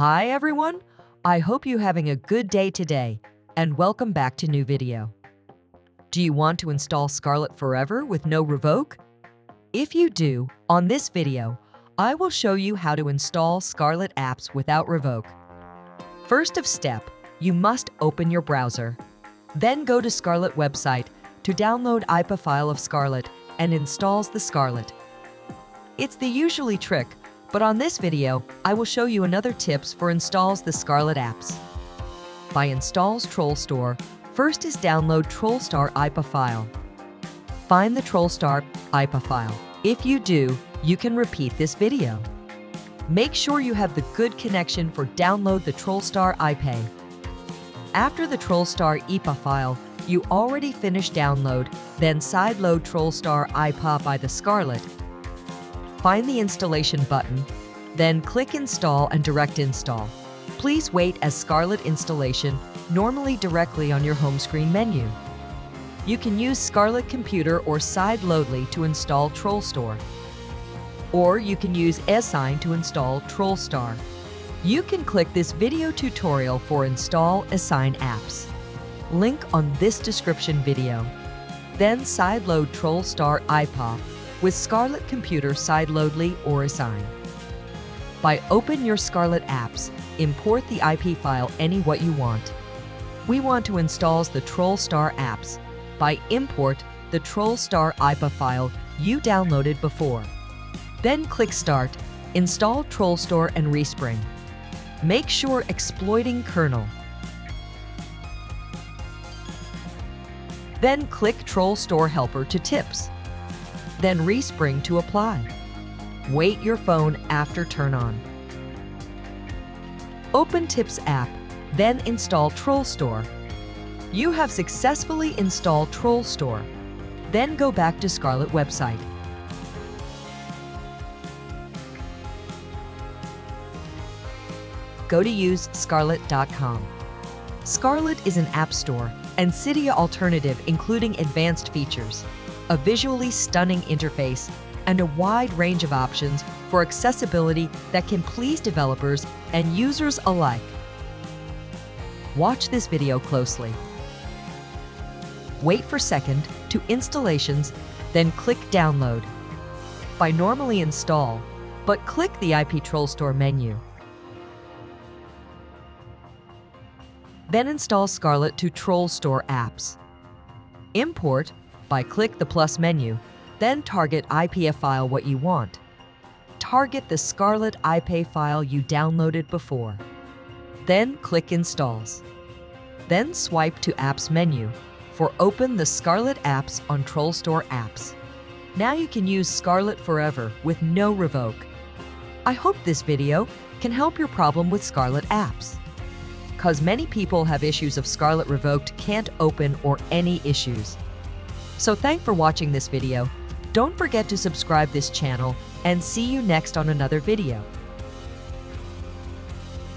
Hi everyone, I hope you're having a good day today, and welcome back to new video. Do you want to install Scarlet forever with no revoke? If you do, on this video, I will show you how to install Scarlet apps without revoke. First step, you must open your browser. Then go to Scarlet website to download IPA file of Scarlet and installs the Scarlet. It's the usually trick, but on this video, I will show you another tips for installs the Scarlet apps. By installs Trollstore, first is download Trollstar IPA file. Find the Trollstar IPA file. If you do, you can repeat this video. Make sure you have the good connection for download the Trollstar IPA. After the Trollstar IPA file, you already finished download, then sideload Trollstar IPA by the Scarlet. Find the installation button, then click install and direct install. Please wait as Scarlet installation normally directly on your home screen menu. You can use Scarlet Computer or Sideloadly to install Trollstore. Or you can use Esign to install Trollstar. You can click this video tutorial for install Esign apps. Link on this description video. Then sideload Trollstar IPA with Scarlet Computer Sideloadly or Esign. By open your Scarlet apps, import the IP file any what you want. We want to install the Trollstar apps. By import the Trollstar IPA file you downloaded before. Then click Start, install Trollstore and respring. Make sure exploiting kernel. Then click Trollstore helper to tips. Then respring to apply. Wait your phone after turn on. Open tips app, then install Trollstore. You have successfully installed Trollstore. Then go back to Scarlet website. Go to usescarlet.com. Scarlet is an app store and Cydia alternative including advanced features, a visually stunning interface, and a wide range of options for accessibility that can please developers and users alike. Watch this video closely. Wait for second to installations, then click download. By normally install, but click the IP Trollstore menu. Then install Scarlet to Trollstore apps. Import by click the plus menu, then target IPA file what you want. Target the Scarlet IPA file you downloaded before. Then click installs. Then swipe to apps menu for open the Scarlet apps on Trollstore apps. Now you can use Scarlet forever with no revoke. I hope this video can help your problem with Scarlet apps. Because many people have issues of Scarlet revoked, can't open or any issues. So thanks for watching this video. Don't forget to subscribe this channel and see you next on another video.